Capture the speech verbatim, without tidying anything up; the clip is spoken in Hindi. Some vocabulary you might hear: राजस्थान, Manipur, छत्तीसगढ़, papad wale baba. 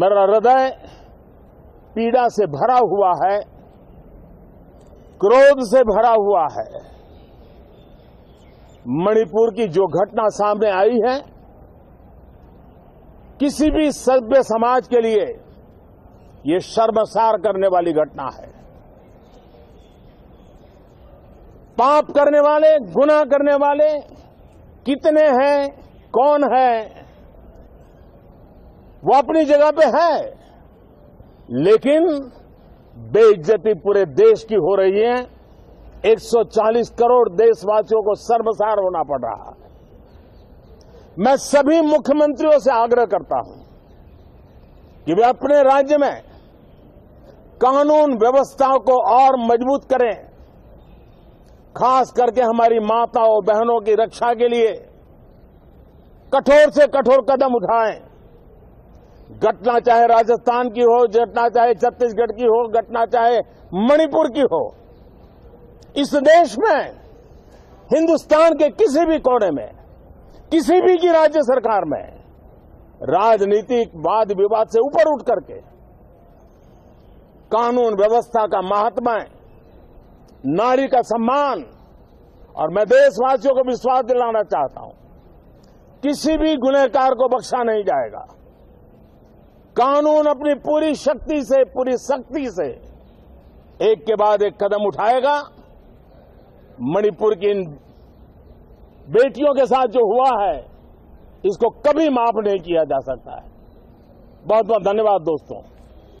मेरा हृदय पीड़ा से भरा हुआ है, क्रोध से भरा हुआ है। मणिपुर की जो घटना सामने आई है किसी भी सभ्य समाज के लिए ये शर्मसार करने वाली घटना है। पाप करने वाले, गुनाह करने वाले कितने हैं, कौन है, वो अपनी जगह पे है, लेकिन बेइज्जती पूरे देश की हो रही है। एक सौ चालीस करोड़ देशवासियों को शर्मसार होना पड़ रहा है। मैं सभी मुख्यमंत्रियों से आग्रह करता हूं कि वे अपने राज्य में कानून व्यवस्था को और मजबूत करें, खास करके हमारी माताओं बहनों की रक्षा के लिए कठोर से कठोर कदम उठाएं। घटना चाहे राजस्थान की हो, घटना चाहे छत्तीसगढ़ की हो, घटना चाहे मणिपुर की हो, इस देश में, हिंदुस्तान के किसी भी कोने में, किसी भी की राज्य सरकार में राजनीतिक वाद विवाद से ऊपर उठ करके कानून व्यवस्था का महात्मा, नारी का सम्मान, और मैं देशवासियों को विश्वास दिलाना चाहता हूं किसी भी गुनहगार को बख्शा नहीं जाएगा। कानून अपनी पूरी शक्ति से, पूरी शक्ति से एक के बाद एक कदम उठाएगा। मणिपुर की इन बेटियों के साथ जो हुआ है इसको कभी माफ नहीं किया जा सकता है। बहुत बहुत धन्यवाद दोस्तों।